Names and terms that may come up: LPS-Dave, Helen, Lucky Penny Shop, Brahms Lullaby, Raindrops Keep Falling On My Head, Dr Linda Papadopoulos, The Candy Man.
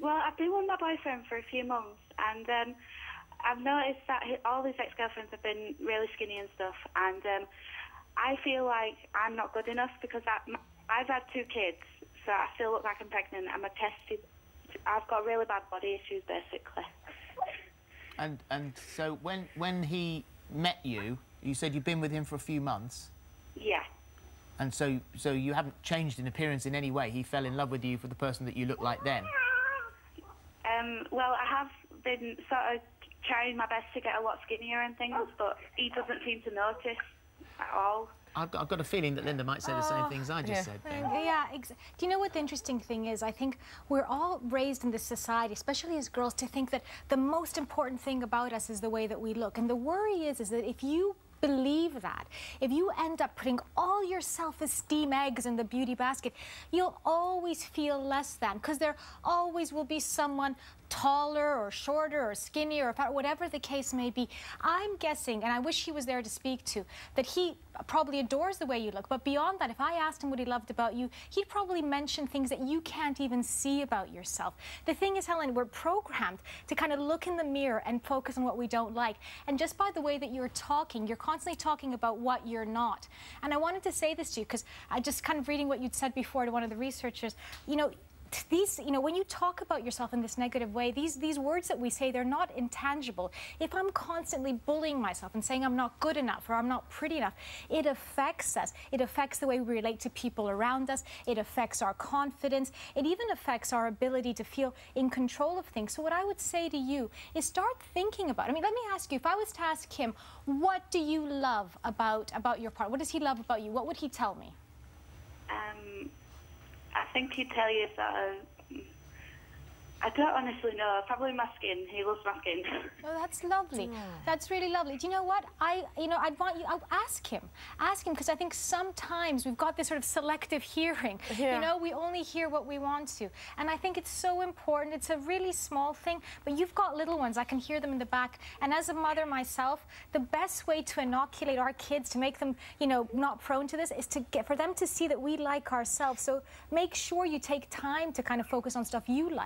Well, I've been with my boyfriend for a few months, and I've noticed that all his ex-girlfriends have been really skinny and stuff, and I feel like I'm not good enough because I've had 2 kids, so I still look like I'm pregnant, and I've got really bad body issues, basically. And so when he met you, you said you've been with him for a few months? Yeah. And so you haven't changed in appearance in any way? He fell in love with you for the person that you look like then? Well, I have been sort of trying my best to get a lot skinnier and things, but he doesn't seem to notice at all. I've got a feeling that Linda might say the same things I just said. Then. Yeah. Do you know what the interesting thing is? I think we're all raised in this society, especially as girls, to think that the most important thing about us is the way that we look. And the worry is that if you believe that, if you end up putting all your self-esteem eggs in the beauty basket, you'll always feel less than, because there always will be someone taller or shorter or skinnier or fat, whatever the case may be. I'm guessing, and I wish he was there to speak to, that he probably adores the way you look, but beyond that, if I asked him what he loved about you, he'd probably mention things that you can't even see about yourself. The thing is, Helen, we're programmed to kind of look in the mirror and focus on what we don't like, and just by the way that you're talking, you're constantly talking about what you're not. And I wanted to say this to you, because I just kind of reading what you'd said before to one of the researchers, you know, these, you know, when you talk about yourself in this negative way, these words that we say, they're not intangible. If I'm constantly bullying myself and saying I'm not good enough or I'm not pretty enough, it affects us. It affects the way we relate to people around us. It affects our confidence. It even affects our ability to feel in control of things. So what I would say to you is start thinking about it. I mean, let me ask you, if I was to ask him, what do you love about your partner? What does he love about you? What would he tell me? I think he'd tell you that, I don't honestly know, probably my skin. He loves my skin. Oh, that's lovely. Yeah. That's really lovely. Do you know what? I'd want you, ask him, because I think sometimes we've got this sort of selective hearing. Yeah. You know, we only hear what we want to. And I think it's so important. It's a really small thing, but you've got little ones. I can hear them in the back. And as a mother myself, the best way to inoculate our kids, to make them, you know, not prone to this, is to get for them to see that we like ourselves. So make sure you take time to kind of focus on stuff you like.